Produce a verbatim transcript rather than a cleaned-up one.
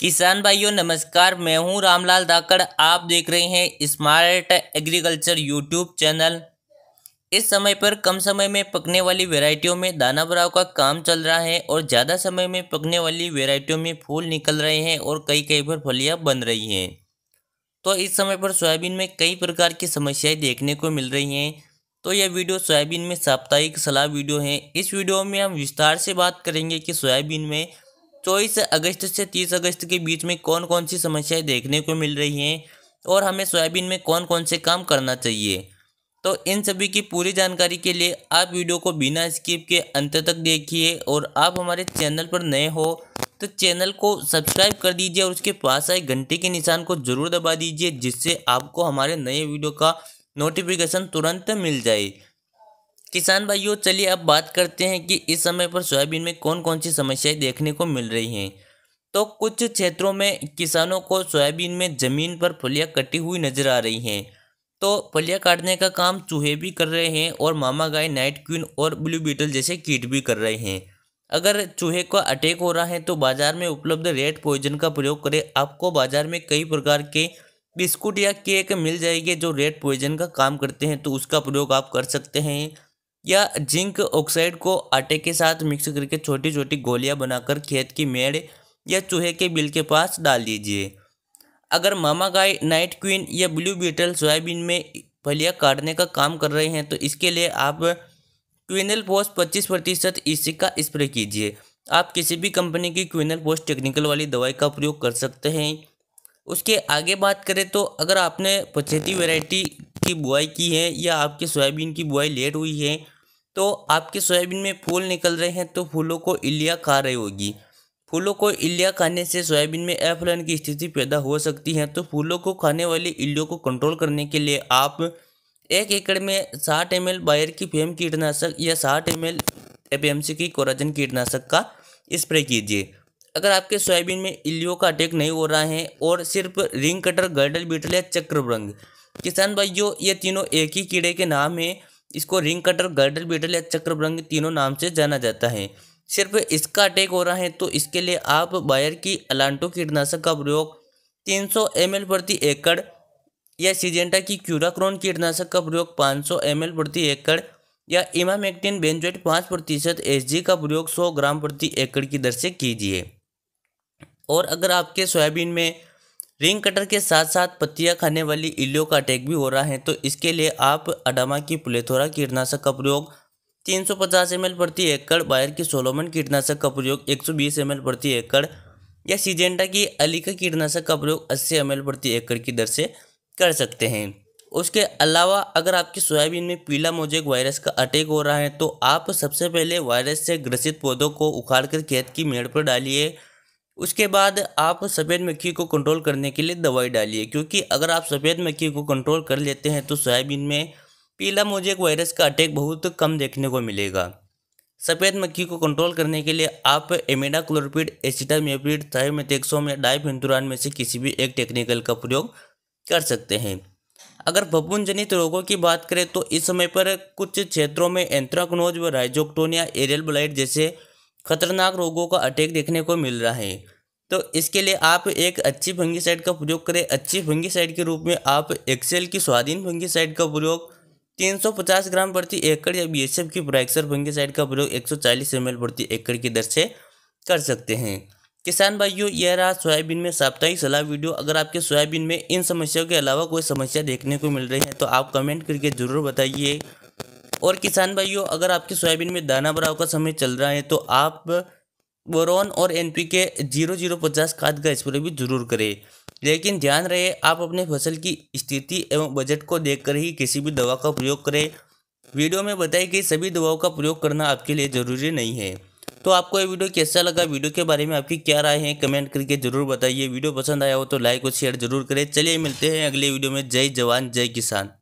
किसान भाइयों नमस्कार, मैं हूं रामलाल धाकड़। आप देख रहे हैं स्मार्ट एग्रीकल्चर यूट्यूब चैनल। इस समय पर कम समय में पकने वाली वैरायटियों में दाना भराव का काम चल रहा है और ज़्यादा समय में पकने वाली वैरायटियों में फूल निकल रहे हैं और कई कई पर फलियां बन रही हैं। तो इस समय पर सोयाबीन में कई प्रकार की समस्याएं देखने को मिल रही हैं। तो यह वीडियो सोयाबीन में साप्ताहिक सलाह वीडियो है। इस वीडियो में हम विस्तार से बात करेंगे कि सोयाबीन में चौबीस अगस्त से तीस अगस्त के बीच में कौन कौन सी समस्याएं देखने को मिल रही हैं और हमें सोयाबीन में कौन कौन से काम करना चाहिए। तो इन सभी की पूरी जानकारी के लिए आप वीडियो को बिना स्किप के अंत तक देखिए और आप हमारे चैनल पर नए हो तो चैनल को सब्सक्राइब कर दीजिए और उसके पास आए घंटे के निशान को ज़रूर दबा दीजिए, जिससे आपको हमारे नए वीडियो का नोटिफिकेशन तुरंत मिल जाए। किसान भाइयों चलिए अब बात करते हैं कि इस समय पर सोयाबीन में कौन कौन सी समस्याएं देखने को मिल रही हैं। तो कुछ क्षेत्रों में किसानों को सोयाबीन में ज़मीन पर फलियां कटी हुई नजर आ रही हैं। तो फलियां काटने का काम चूहे भी कर रहे हैं और मामा गाय, नाइट क्वीन और ब्लू बीटल जैसे कीट भी कर रहे हैं। अगर चूहे का अटैक हो रहा है तो बाज़ार में उपलब्ध रेड पॉइजन का प्रयोग करें। आपको बाज़ार में कई प्रकार के बिस्कुट या केक मिल जाएंगे जो रेड पॉइजन का काम करते हैं, तो उसका प्रयोग आप कर सकते हैं। या जिंक ऑक्साइड को आटे के साथ मिक्स करके छोटी छोटी गोलियां बनाकर खेत की मेड़ या चूहे के बिल के पास डाल दीजिए। अगर मामा गाय, नाइट क्वीन या ब्लू बीटल सोयाबीन में फलियां काटने का काम कर रहे हैं तो इसके लिए आप क्विनल पोस्ट पच्चीस प्रतिशत ईसी का स्प्रे कीजिए। आप किसी भी कंपनी की क्विनल पोस्ट टेक्निकल वाली दवाई का प्रयोग कर सकते हैं। उसके आगे बात करें तो अगर आपने पछेती वेराइटी की बुआई की है या आपके सोयाबीन की बुआई लेट हुई है तो आपके सोयाबीन में फूल निकल रहे हैं तो फूलों को इलिया खा रही होगी। फूलों को इलिया खाने से सोयाबीन में अफलन की स्थिति पैदा हो सकती है। तो फूलों को खाने वाली इलियों को कंट्रोल करने के लिए आप एक एकड़ में साठ एम एल बायर की फेम कीटनाशक या साठ M L F M C की कोराजन कीटनाशक का स्प्रे कीजिए। अगर आपके सोयाबीन में इलियों का अटैक नहीं हो रहा है और सिर्फ रिंग कटर, गर्डल बीटल या चक्रभृंग, किसान भाइयों ये तीनों एक ही कीड़े के नाम है। इसको रिंग कटर, गर्डल बीटल या चक्रभृंग तीनों नाम से जाना जाता है। सिर्फ इसका अटैक हो रहा है तो इसके लिए आप बायर की अलांटो कीटनाशक का प्रयोग तीन सौ एम एल प्रति एकड़ या सिजेंटा की क्यूराक्रोन कीटनाशक का प्रयोग पाँच सौ एम एल प्रति एकड़ या इमामेक्टिन बेंजोएट पाँच प्रतिशत एस जी का प्रयोग सौ ग्राम प्रति एकड़ की दर से कीजिए। और अगर आपके सोयाबीन में रिंग कटर के साथ साथ पत्तियां खाने वाली इलियों का अटैक भी हो रहा है तो इसके लिए आप अडामा की प्लेथोरा कीटनाशक का प्रयोग तीन सौ पचास एम एल प्रति एकड़, बायर की सोलोमन कीटनाशक का प्रयोग एक सौ बीस एम एल प्रति एकड़ या सिजेंटा की अलिका कीटनाशक का प्रयोग अस्सी एम एल प्रति एकड़ की दर से कर सकते हैं। उसके अलावा अगर आपकी सोयाबीन में पीला मोजेक वायरस का अटैक हो रहा है तो आप सबसे पहले वायरस से ग्रसित पौधों को उखाड़ कर खेत की मेड़ पर डालिए। उसके बाद आप सफ़ेद मक्खी को कंट्रोल करने के लिए दवाई डालिए, क्योंकि अगर आप सफ़ेद मक्खी को कंट्रोल कर लेते हैं तो सोयाबीन में पीला मोजेक वायरस का अटैक बहुत कम देखने को मिलेगा। सफ़ेद मक्खी को कंट्रोल करने के लिए आप एमिडाक्लोप्रिड, एसीटामिप्रिड, थायमेथॉक्सोम या डाइफेंटुरान में से किसी भी एक टेक्निकल का प्रयोग कर सकते हैं। अगर फफूंद जनित रोगों की बात करें तो इस समय पर कुछ क्षेत्रों में एंथ्राकनोज व राइजोक्टोन या एरियलब्लाइट जैसे खतरनाक रोगों का अटैक देखने को मिल रहा है। तो इसके लिए आप एक अच्छी फंगीसाइड का प्रयोग करें। अच्छी फंगीसाइड के रूप में आप एक्सेल की स्वाधीन फंगीसाइड का प्रयोग तीन सौ पचास ग्राम प्रति एकड़ या बीएसएफ की प्रोक्सर फंगीसाइड का प्रयोग एक सौ चालीस एम एल प्रति एकड़ की दर से कर सकते हैं। किसान भाइयों यह रहा सोयाबीन में साप्ताहिक सलाह वीडियो। अगर आपके सोयाबीन में इन समस्याओं के अलावा कोई समस्या देखने को मिल रही है तो आप कमेंट करके ज़रूर बताइए। और किसान भाइयों अगर आपके सोयाबीन में दाना भराव का समय चल रहा है तो आप बोरोन और एनपीके शून्य शून्य पचास खाद का स्प्रे भी जरूर करें। लेकिन ध्यान रहे आप अपने फसल की स्थिति एवं बजट को देखकर ही किसी भी दवा का प्रयोग करें। वीडियो में बताई गई सभी दवाओं का प्रयोग करना आपके लिए ज़रूरी नहीं है। तो आपको ये वीडियो कैसा लगा, वीडियो के बारे में आपकी क्या राय है, कमेंट करके ज़रूर बताइए। वीडियो पसंद आया हो तो लाइक और शेयर जरूर करें। चलिए मिलते हैं अगले वीडियो में। जय जवान जय किसान।